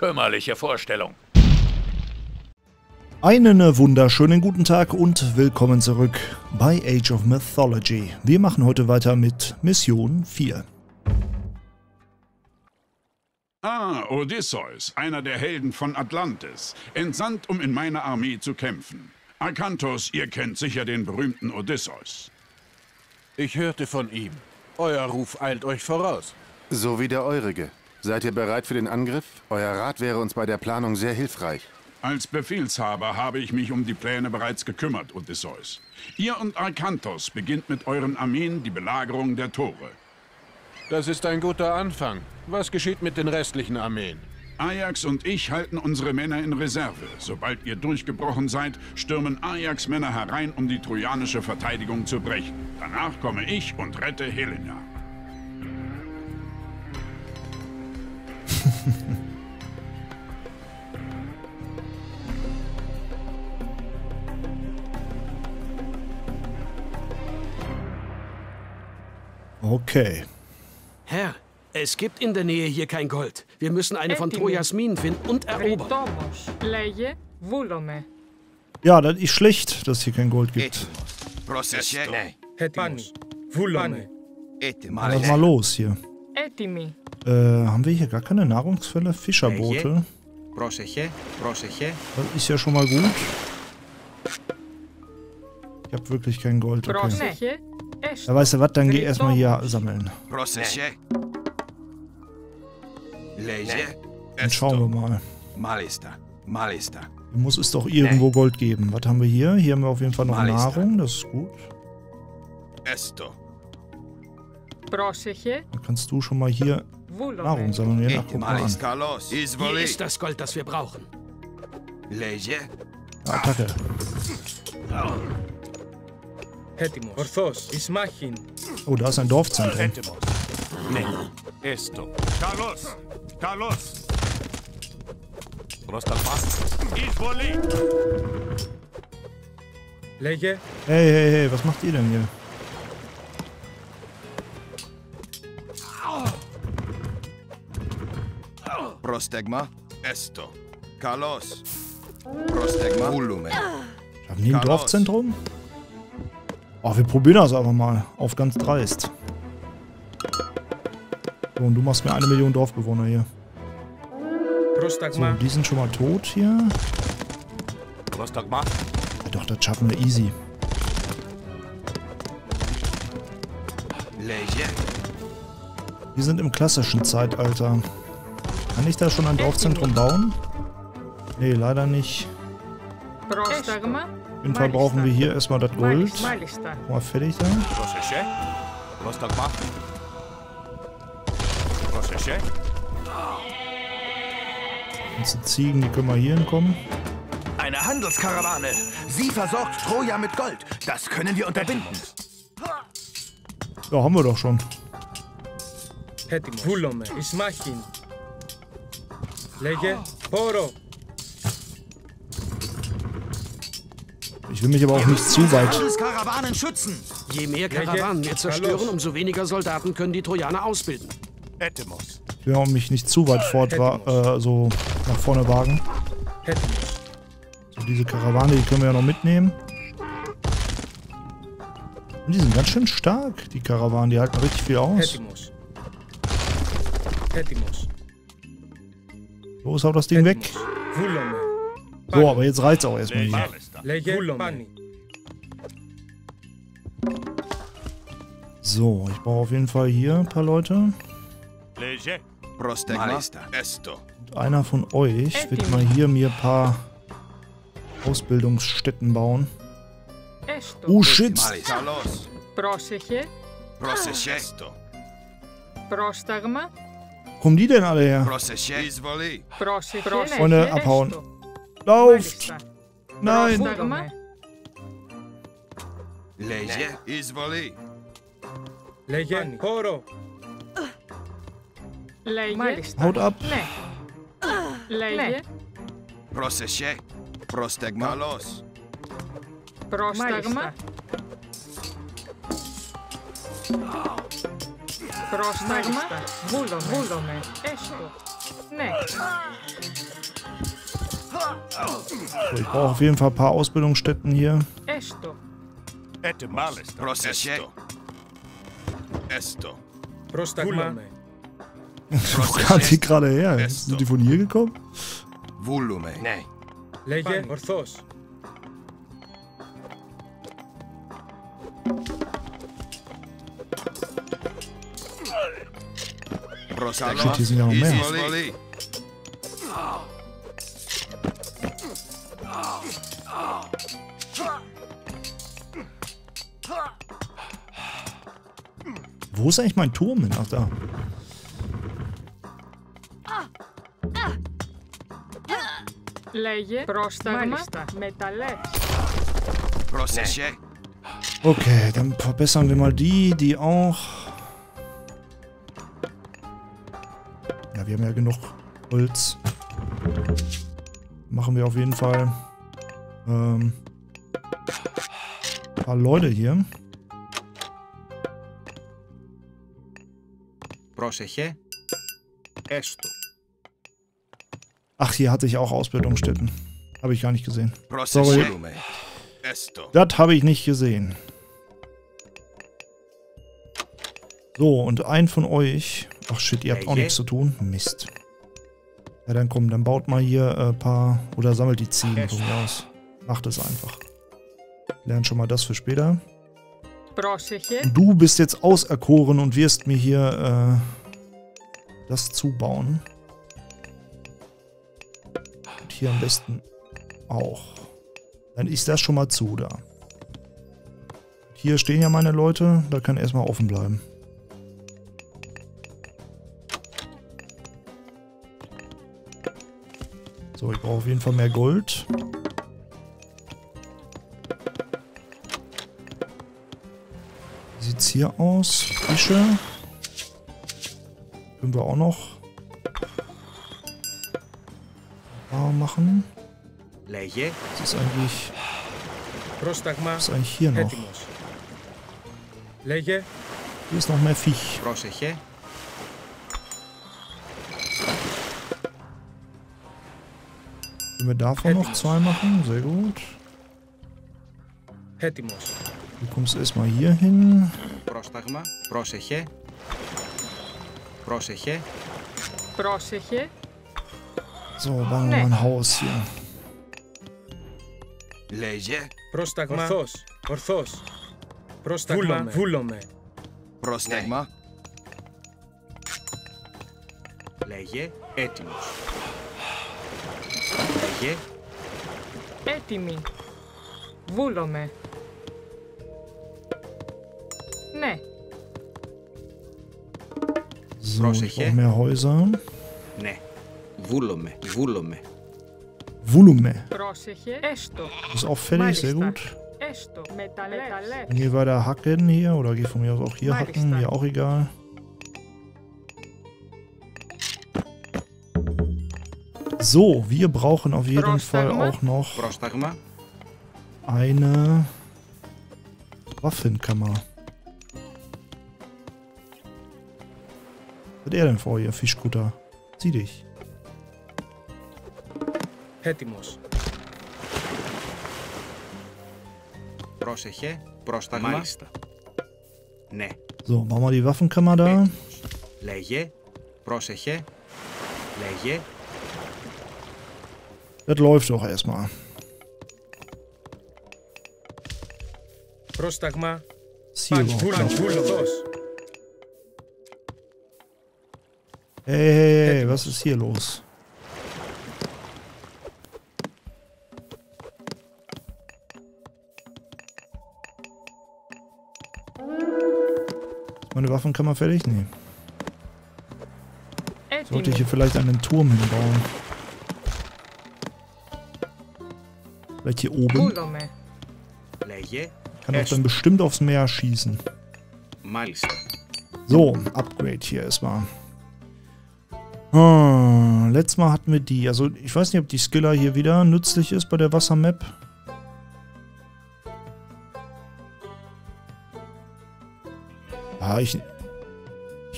Kümmerliche Vorstellung. Einen wunderschönen guten Tag und willkommen zurück bei Age of Mythology. Wir machen heute weiter mit Mission 4. Odysseus, einer der Helden von Atlantis, entsandt, um in meiner Armee zu kämpfen. Arkantos, ihr kennt sicher den berühmten Odysseus. Ich hörte von ihm. Euer Ruf eilt euch voraus. So wie der eurige. Seid ihr bereit für den Angriff? Euer Rat wäre uns bei der Planung sehr hilfreich. Als Befehlshaber habe ich mich um die Pläne bereits gekümmert, Odysseus. Ihr und Arkantos beginnt mit euren Armeen die Belagerung der Tore. Das ist ein guter Anfang. Was geschieht mit den restlichen Armeen? Ajax und ich halten unsere Männer in Reserve. Sobald ihr durchgebrochen seid, stürmen Ajax Männer herein, um die trojanische Verteidigung zu brechen. Danach komme ich und rette Helena. Okay. Herr, es gibt in der Nähe hier kein Gold. Wir müssen eine von Trojas Minen finden und erobern. Ja, das ist schlecht, dass hier kein Gold gibt. Mach das mal los hier. Haben wir hier gar keine Nahrungsquelle? Fischerboote. Das ist ja schon mal gut. Ich habe wirklich kein Gold. Okay. Ja, weißt du was, dann geh erstmal hier sammeln. Dann schauen wir mal. Muss es doch irgendwo Gold geben. Was haben wir hier? Hier haben wir auf jeden Fall noch Nahrung, das ist gut. Dann kannst du schon mal hier Nahrung sammeln. Ja, guck mal an. Hier ist das Gold, das wir brauchen. Attacke. Oh, da ist ein Dorfzentrum. Hey, hey, hey, was macht ihr denn hier? Prostegma, esto, kalos, prostegma, volume. Haben wir ein Dorfzentrum? Oh, wir probieren das einfach mal. Auf ganz dreist. So, und du machst mir 1 Million Dorfbewohner hier. So, die sind schon mal tot hier. Ja, doch, das schaffen wir easy. Wir sind im klassischen Zeitalter. Kann ich da schon ein Dorfzentrum bauen? Nee, leider nicht. Auf jeden Fall brauchen wir hier erstmal das Gold. Mal fertig da. Ganze Ziegen, die können wir hier hinkommen. Eine Handelskarawane. Sie versorgt Troja mit Gold. Das können wir unterbinden. Ja, haben wir doch schon. Ich will mich aber auch nicht zu weit. Karawanen schützen. Je mehr Karawanen wir zerstören, umso weniger Soldaten können die Trojaner ausbilden. Ich will auch mich nicht zu weit fort so nach vorne wagen. So, diese Karawane, die können wir ja noch mitnehmen. Und die sind ganz schön stark, die Karawanen. Die halten richtig viel aus. So, ist auch das Ding weg. So, aber jetzt reizt auch erstmal hier. So, ich brauche auf jeden Fall hier ein paar Leute. Und einer von euch wird mal hier mir ein paar Ausbildungsstätten bauen. Oh shit! Wo kommen die denn alle her? Freunde, abhauen. Lauft! Nein! Haut ab! Prostegma los! Prostegma! Prostegma! nicht. Nee. So, ich brauche auf jeden Fall ein paar Ausbildungsstätten hier. Esto. Esto. Wo kam die gerade her? Sind die von hier gekommen? Volume. Nein. Lege Orthos. Shit, hier sind ja noch mehr. Wo ist eigentlich mein Turm hin? Ach, da. Okay, dann verbessern wir mal die, die auch. Ja, wir haben ja genug Holz. Machen wir auf jeden Fall ein paar Leute hier. Ach, hier hatte ich auch Ausbildungsstätten. Habe ich gar nicht gesehen. Sorry. Das habe ich nicht gesehen. So, und ein von euch... Ach shit, ihr habt auch nichts zu tun. Mist. Ja, dann komm, dann baut mal hier ein paar... Oder sammelt die Ziegen von mir aus. Macht es einfach. Lernt schon mal das für später. Du bist jetzt auserkoren und wirst mir hier das zubauen. Und hier am besten auch. Dann ist das schon mal zu da. Hier stehen ja meine Leute, da kann erstmal offen bleiben. So, ich brauche auf jeden Fall mehr Gold. Wie sieht es hier aus? Fische. Können wir auch noch machen. Was ist eigentlich hier noch? Hier ist noch mehr Viech. Können wir davon noch zwei machen? Sehr gut. Du kommst erstmal hier hin. So, bauen wir mal ein Haus hier. So, ich brauche mehr Häuser. Volume. Ist auch fertig, sehr gut. Und hier weiter hacken hier, oder geh von mir aus auch hier hacken, mir auch egal. So, wir brauchen auf jeden Fall auch noch eine Waffenkammer. Was hat er denn vor hier, Fischkutter? Zieh dich. Έτοιμος. Πρόσεχε, πρόσταγμα. Ναι. So, machen wir die Waffenkammer da. Λέγε, πρόσεχε, λέγε. Das läuft doch erstmal. Πρόσταγμα. Hey, hey, hey, was ist hier los? Meine Waffenkammer fertig? Nee. Sollte ich hier vielleicht einen Turm hinbauen? Vielleicht hier oben? Kann auch dann bestimmt aufs Meer schießen. So, Upgrade hier erstmal. Letztes Mal hatten wir die. Also ich weiß nicht, ob die Skiller hier wieder nützlich ist bei der Wassermap. Ich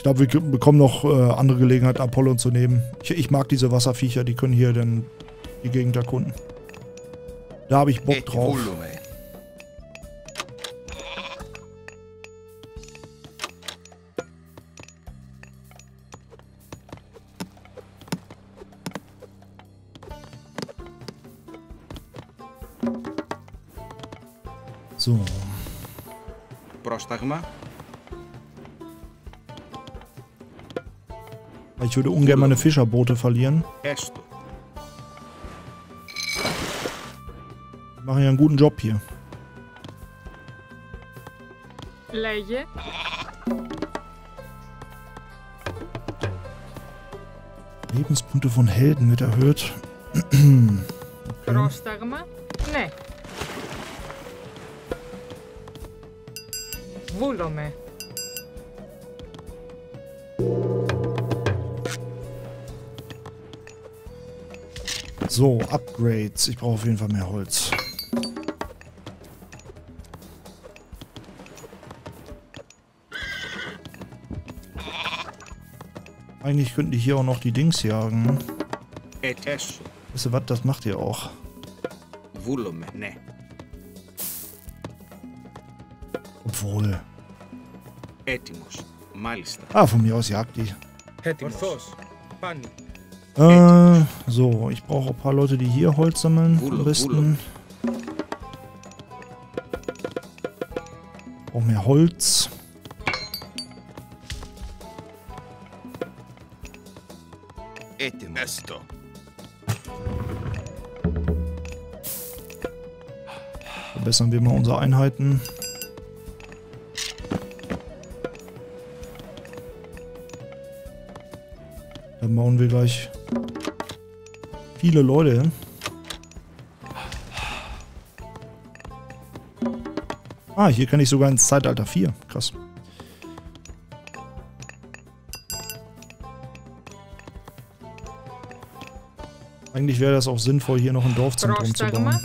Ich glaube, wir bekommen noch andere Gelegenheit, Apollon zu nehmen. Ich mag diese Wasserviecher, die können hier dann die Gegend erkunden. Da habe ich Bock drauf. So. Ich würde ungern meine Fischerboote verlieren. Die machen ja einen guten Job hier. Lebenspunkte von Helden wird erhöht. Okay. So, Upgrades. Ich brauche auf jeden Fall mehr Holz. Eigentlich könnten die hier auch noch die Dings jagen. Wisst ihr was? Das macht ihr auch. Obwohl. Ah, von mir aus jagt die. So, ich brauche ein paar Leute, die hier Holz sammeln. Am besten. Ich brauche mehr Holz. Verbessern wir mal unsere Einheiten. Dann bauen wir gleich viele Leute. Ah, hier kann ich sogar ins Zeitalter 4. Krass. Eigentlich wäre das auch sinnvoll, hier noch ein Dorfzentrum zu bauen.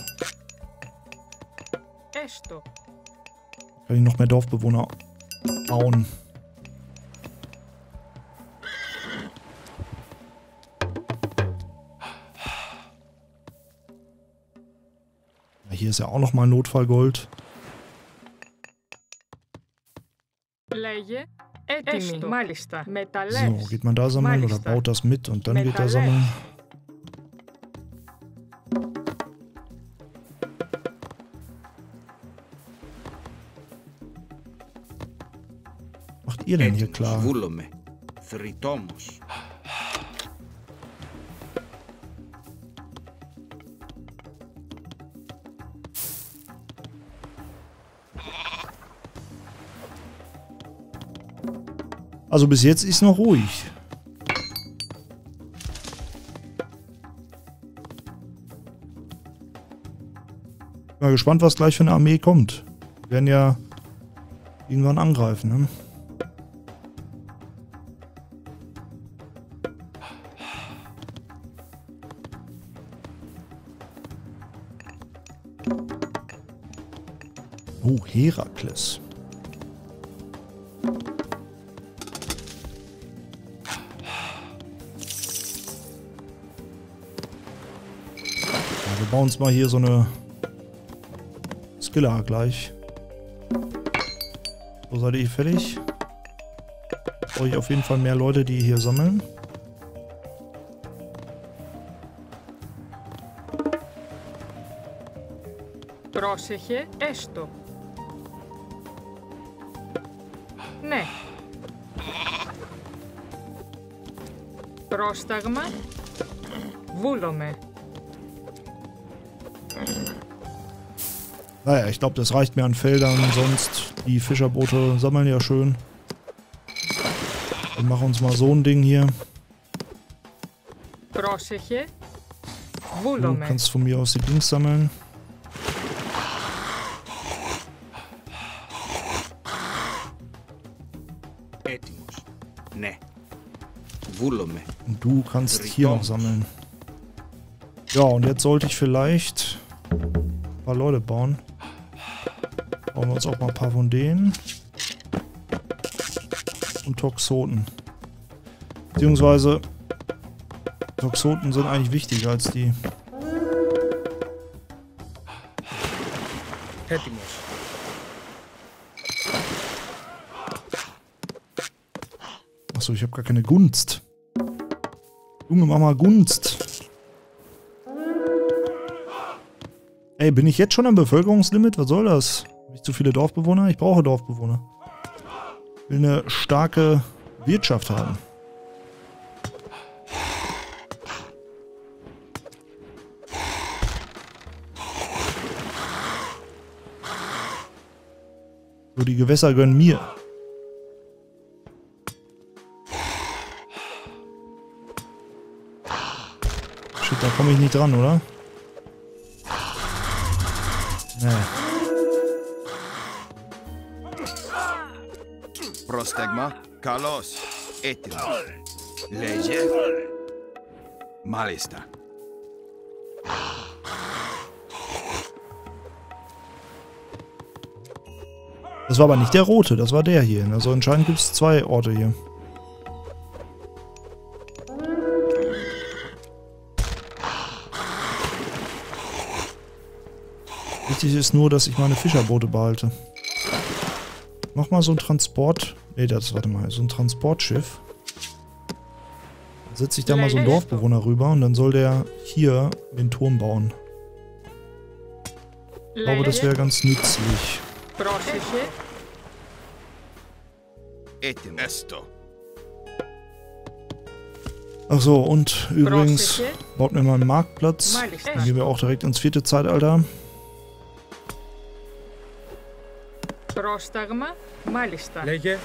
Kann ich noch mehr Dorfbewohner bauen. Hier ist ja auch nochmal Notfallgold. So, geht man da sammeln oder baut das mit und dann geht da sammeln? Macht ihr denn hier klar? Also bis jetzt ist noch ruhig. Bin mal gespannt, was gleich für eine Armee kommt. Die werden ja irgendwann angreifen, ne? Oh, Herakles. Bauen uns mal hier so eine Skiller gleich. So seid ihr fertig. Brauche ich auf jeden Fall mehr Leute, die hier sammeln. Πρόσεχε έστω. Ναι. Πρόσταγμα. Βούλομε. Naja, ich glaube, das reicht mir an Feldern, sonst die Fischerboote sammeln ja schön. Dann machen wir uns mal so ein Ding hier. Du kannst von mir aus die Dings sammeln. Und du kannst hier noch sammeln. Ja, und jetzt sollte ich vielleicht ein paar Leute bauen. Bauen wir uns auch mal ein paar von denen. und Toxoten. Beziehungsweise Toxoten sind eigentlich wichtiger als die. Achso, ich habe gar keine Gunst. Junge, mach mal Gunst. Ey, bin ich jetzt schon am Bevölkerungslimit? Was soll das? Habe ich zu viele Dorfbewohner? Ich brauche Dorfbewohner. Ich will eine starke Wirtschaft haben. So, die Gewässer gönnen mir. Shit, da komme ich nicht dran, oder? Nee. Prostegma, Kalos, Etilos, Leje, Malista. Das war aber nicht der rote, das war der hier. Also anscheinend gibt es zwei Orte hier. Wichtig ist nur, dass ich meine Fischerboote behalte. Nochmal so ein Transport... Ne, das, warte mal, so ein Transportschiff. Dann setze ich da mal so einen Dorfbewohner rüber und dann soll der hier den Turm bauen. Ich glaube, das wäre ganz nützlich. Ach so, und übrigens baut mir mal einen Marktplatz. Dann gehen wir auch direkt ins vierte Zeitalter. Und wenn wir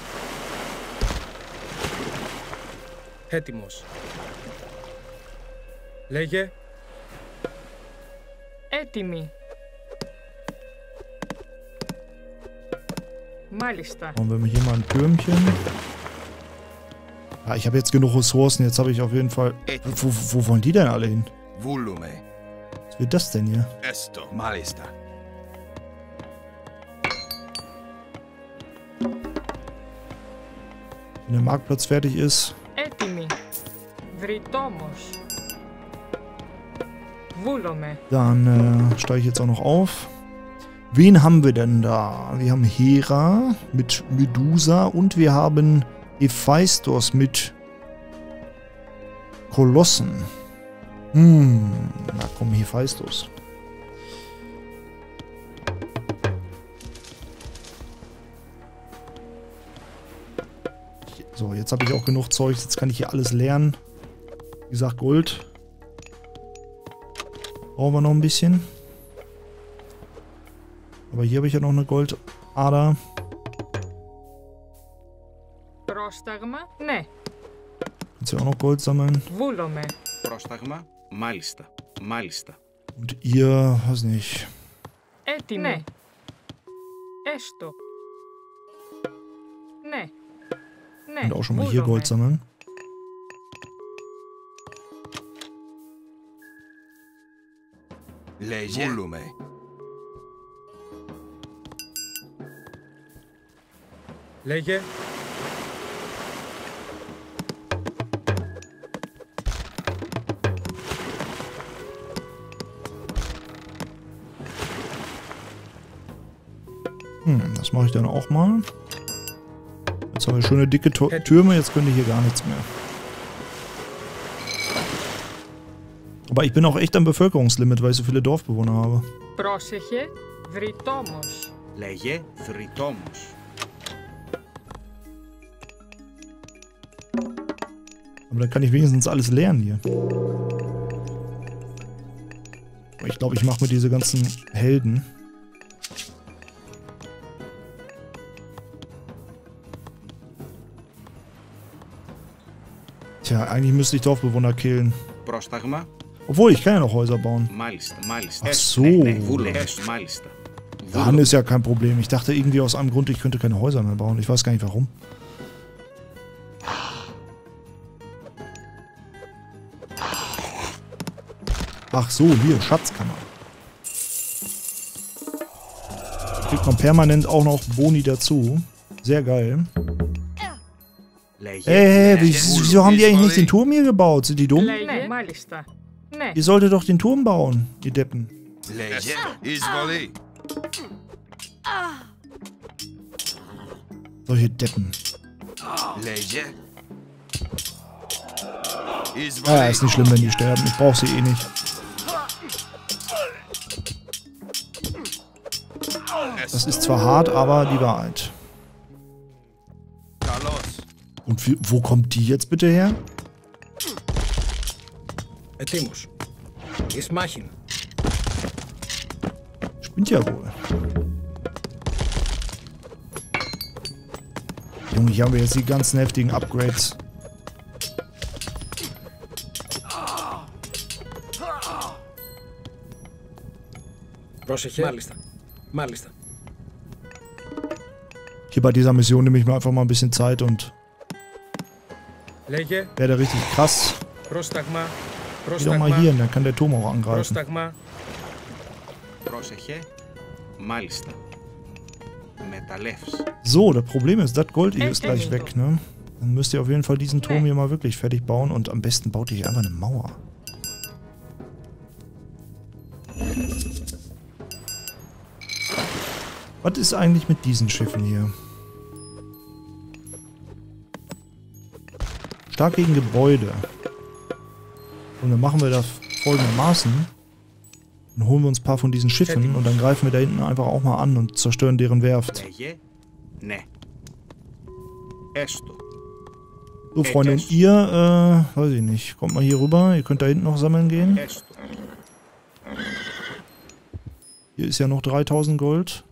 hier mal ein Türmchen. Ja, ich habe jetzt genug Ressourcen, jetzt habe ich auf jeden Fall. Wo wollen die denn alle hin? Was wird das denn hier? Wenn der Marktplatz fertig ist. Dann steige ich jetzt auch noch auf. Wen haben wir denn da? Wir haben Hera mit Medusa und wir haben Hephaistos mit Kolossen. Na komm, Hephaistos. So, jetzt habe ich auch genug Zeug. Jetzt kann ich hier alles lernen. Wie gesagt, Gold. Brauchen wir noch ein bisschen. Aber hier habe ich ja noch eine Goldader. Kannst du ja auch noch Gold sammeln. Und ihr, weiß nicht. Könnt auch schon mal hier Gold sammeln. Lege. Das mache ich dann auch mal. Jetzt haben wir schöne dicke Türme, jetzt können die hier gar nichts mehr. Aber ich bin auch echt am Bevölkerungslimit, weil ich so viele Dorfbewohner habe. Πρόσεχε, Βρυτόμος. Λέγε, Βρυτόμος. Aber dann kann ich wenigstens alles lernen hier. Ich glaube, ich mache mir diese ganzen Helden. Tja, eigentlich müsste ich Dorfbewohner killen. Obwohl, ich kann ja noch Häuser bauen. Ach so. Dann ist ja kein Problem. Ich dachte irgendwie aus einem Grund, ich könnte keine Häuser mehr bauen. Ich weiß gar nicht warum. Ach so, hier, Schatzkammer. Da kriegt man permanent auch noch Boni dazu. Sehr geil. Hey, wieso haben die eigentlich nicht den Turm hier gebaut? Sind die dumm? Ihr solltet doch den Turm bauen, ihr Deppen. Solche Deppen. Naja, ist nicht schlimm, wenn die sterben. Ich brauch sie eh nicht. Das ist zwar hart, aber die Wahrheit. Und wo kommt die jetzt bitte her? Spinnt ja wohl. Junge, hier haben wir jetzt die ganzen heftigen Upgrades. Hier bei dieser Mission nehme ich mir einfach mal ein bisschen Zeit und werde richtig krass. Geh doch mal hier hin, dann kann der Turm auch angreifen. So, das Problem ist, das Gold hier ist gleich weg, ne? Dann müsst ihr auf jeden Fall diesen Turm hier mal wirklich fertig bauen und am besten baut ihr hier einfach eine Mauer. Was ist eigentlich mit diesen Schiffen hier? Stark gegen Gebäude. Und dann machen wir das folgendermaßen. Dann holen wir uns ein paar von diesen Schiffen und dann greifen wir da hinten einfach auch mal an und zerstören deren Werft. So, Freunde, und ihr, weiß ich nicht, kommt mal hier rüber. Ihr könnt da hinten noch sammeln gehen. Hier ist ja noch 3000 Gold.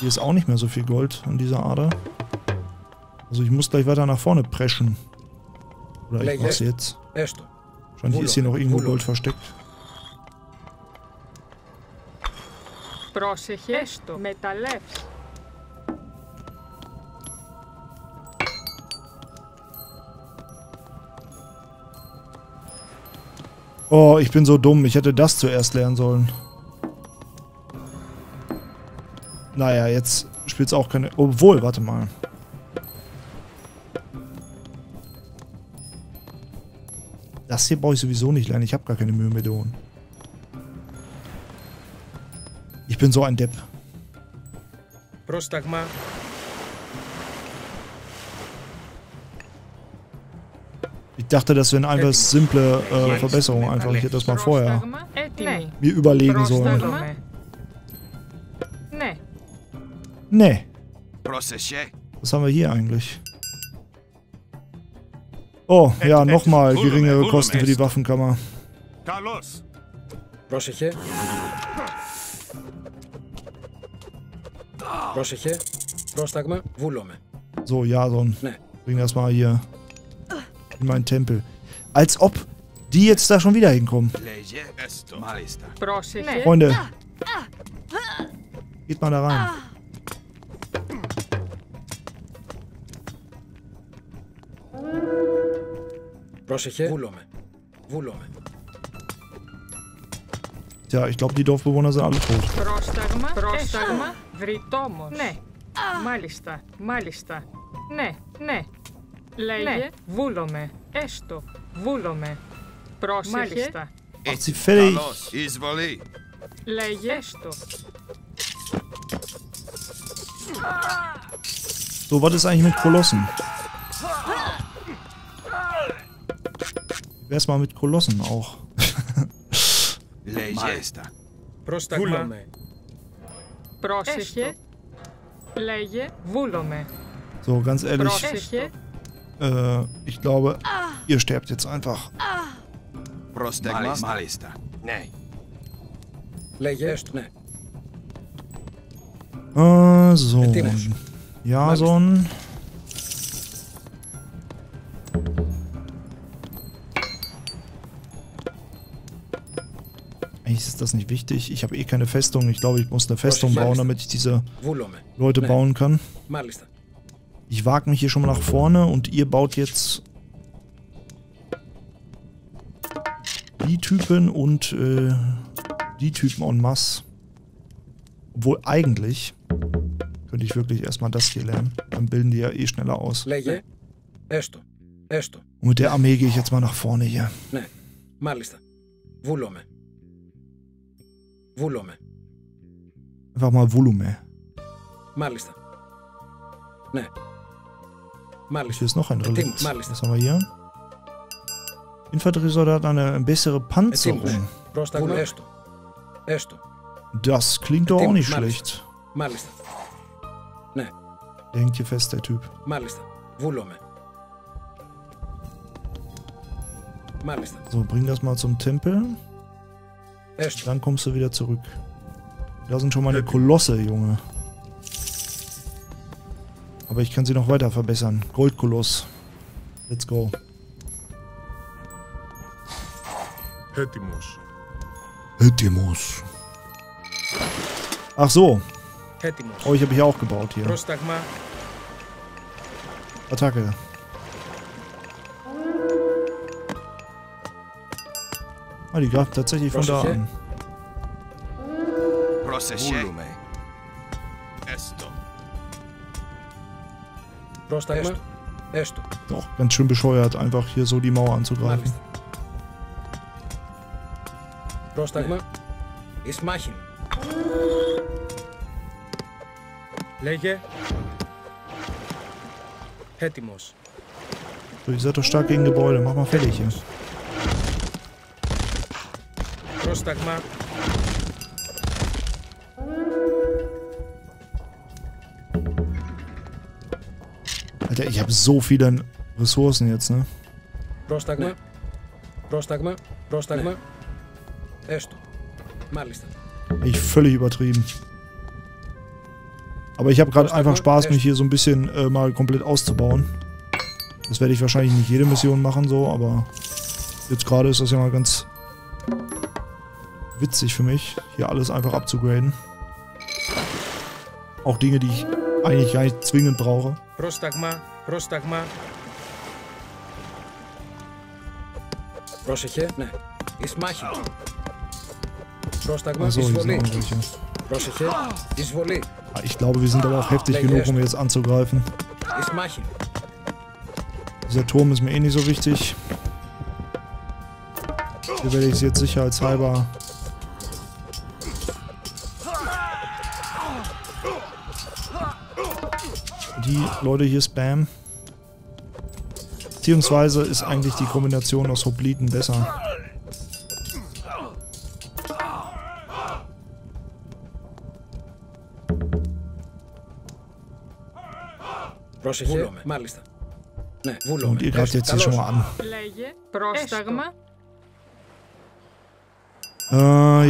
Hier ist auch nicht mehr so viel Gold an dieser Ader. Also ich muss gleich weiter nach vorne preschen. Oder ich mach's jetzt. Scheint, hier ist hier noch irgendwo Gold versteckt. Oh, ich bin so dumm. Ich hätte das zuerst lernen sollen. Naja, jetzt spielt's auch keine... Obwohl, warte mal. Das hier brauche ich sowieso nicht lernen. Ich habe gar keine Myrmidon. Ich bin so ein Depp. Prostagma. Ich dachte, das wären einfach simple Verbesserungen einfach. Ich hätte das mal vorher mir überlegen sollen. Nee. Was haben wir hier eigentlich? Oh, ja, nochmal geringere Kosten für die Waffenkammer. So, Jason. Bring das mal hier in meinen Tempel. Als ob die jetzt da schon wieder hinkommen. Freunde. Geht mal da rein. Tja, ich glaube, die Dorfbewohner sind alle tot. Macht sie fertig. So, was ist eigentlich mit Kolossen? Wär's mal mit Kolossen auch. So, ganz ehrlich, ich glaube, ihr sterbt jetzt einfach. So, Jason. Ist das nicht wichtig? Ich habe eh keine Festung. Ich glaube, ich muss eine Festung bauen, damit ich diese Leute bauen kann. Ich wage mich hier schon mal nach vorne und ihr baut jetzt die Typen und die Typen en masse. Obwohl eigentlich könnte ich wirklich erstmal das hier lernen. Dann bilden die ja eh schneller aus. Und mit der Armee gehe ich jetzt mal nach vorne hier. Einfach mal Volume. Und hier ist noch ein Relikt. Was haben wir hier? Infanteriesoldat eine bessere Panzerung. Das klingt doch auch nicht schlecht. Der hängt hier fest, der Typ. So, bring das mal zum Tempel. Dann kommst du wieder zurück. Da sind schon meine Kolosse, Junge. Aber ich kann sie noch weiter verbessern. Goldkoloss. Let's go. Hetimus. Hetimus. Ach so. Oh, ich habe hier auch gebaut hier. Attacke. Ah, die greift tatsächlich von da an. Doch, ganz schön bescheuert, einfach hier so die Mauer anzugreifen. So, ihr seid doch stark gegen Gebäude, mach mal fertig hier. Alter, ich habe so viele Ressourcen jetzt, ne? Ich völlig übertrieben. Aber ich habe gerade einfach Spaß, mich hier so ein bisschen mal komplett auszubauen. Das werde ich wahrscheinlich nicht jede Mission machen, so, aber jetzt gerade ist das ja mal ganz witzig für mich, hier alles einfach abzugraden. Auch Dinge, die ich eigentlich gar nicht zwingend brauche. Also, hier sind auch welche. Ich glaube, wir sind aber auch heftig genug, um jetzt anzugreifen. Dieser Turm ist mir eh nicht so wichtig. Hier werde ich sie jetzt sicherheitshalber die Leute hier spammen. Beziehungsweise ist eigentlich die Kombination aus Hopliten besser. Und ihr greift jetzt hier schon mal an.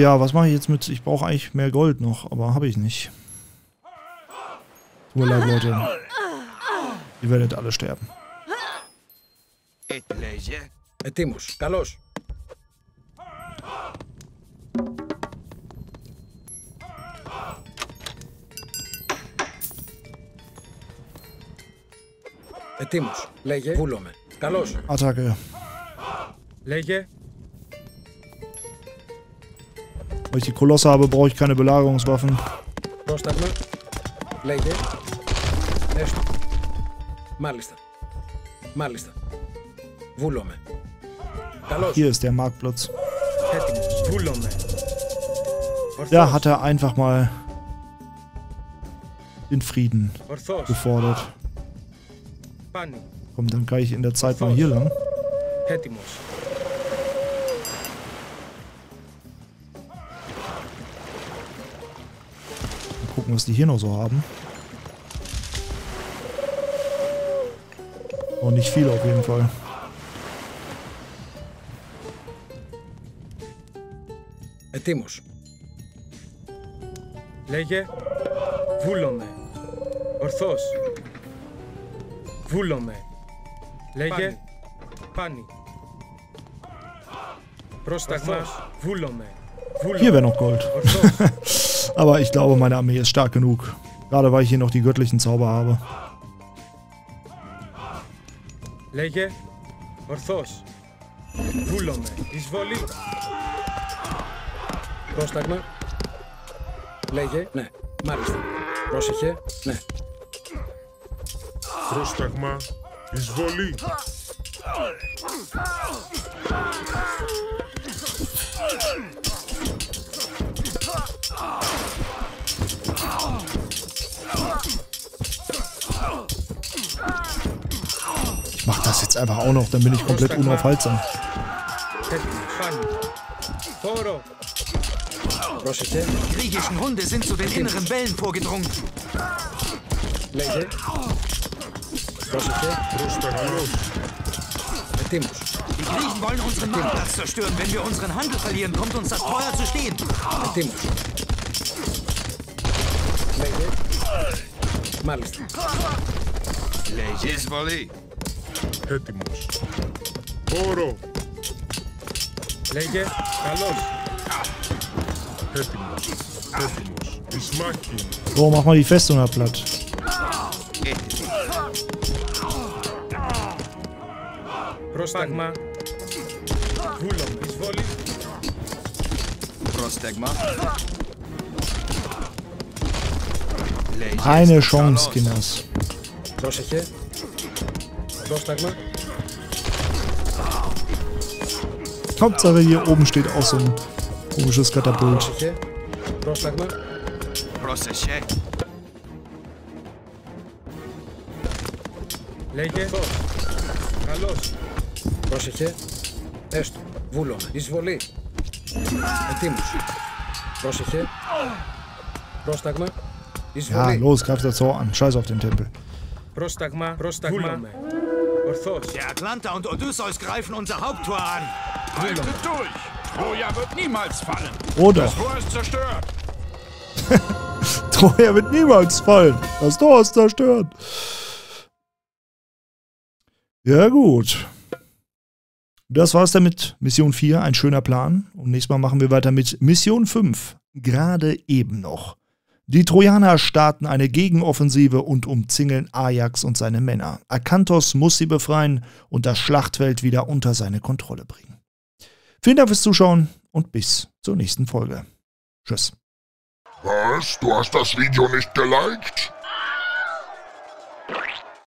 Ja, was mache ich jetzt mit? Ich brauche eigentlich mehr Gold noch, aber habe ich nicht. Tut mir leid, Leute. Ihr werdet alle sterben. Attacke. Weil ich die Kolosse habe, brauche ich keine Belagerungswaffen. Hier ist der Marktplatz. Da hat er einfach mal den Frieden gefordert. Komm, dann kann ich in der Zeit mal hier lang. Mal gucken, was die hier noch so haben. Oh, nicht viel auf jeden Fall. Hier wäre noch Gold. Aber ich glaube, meine Armee ist stark genug. Gerade weil ich hier noch die göttlichen Zauber habe. Λέγε, ορθώς. Βούλομαι, εισβολή. Πρόσταγμα. Λέγε, ναι, μάλιστα. Πρόσεχε, ναι. Πρόσταγμα, εισβολή. Ich mach das jetzt einfach auch noch, dann bin ich komplett unaufhaltsam. Die griechischen Hunde sind zu den inneren Wellen vorgedrungen. Die Griechen wollen unseren Marktplatz zerstören. Wenn wir unseren Handel verlieren, kommt uns das teuer zu stehen. So, mach mal die Festung ab, platt. Prostagma. Βούλομαι, εισβολή. Prostagma. Eine Chance, Kinders. Πρόσεχε. Prostagma. Hauptsache hier oben steht auch so ein komisches Katapult. Prostagma. Πρόσεχε. Λέγε. Καλός. Πρόσεχε. Έστω. Βούλο. Εισβολή. Ετοίμος. Πρόσεχε. Πρόσταγμα. Εισβολή. Ja, los, greif das Tor an. Scheiß auf den Tempel. Πρόσταγμα. Πρόσταγμα. Ορθώς. Der Atlanta und Odysseus greifen unser Haupttor an. Haltet durch. Troja wird niemals fallen. Oder. Das Tor ist zerstört. Troja wird niemals fallen. Das Tor ist zerstört. Ja gut. Das war's damit. Mission 4, ein schöner Plan. Und nächstes Mal machen wir weiter mit Mission 5. Gerade eben noch. Die Trojaner starten eine Gegenoffensive und umzingeln Ajax und seine Männer. Arkantos muss sie befreien und das Schlachtfeld wieder unter seine Kontrolle bringen. Vielen Dank fürs Zuschauen und bis zur nächsten Folge. Tschüss. Was? Du hast das Video nicht geliked?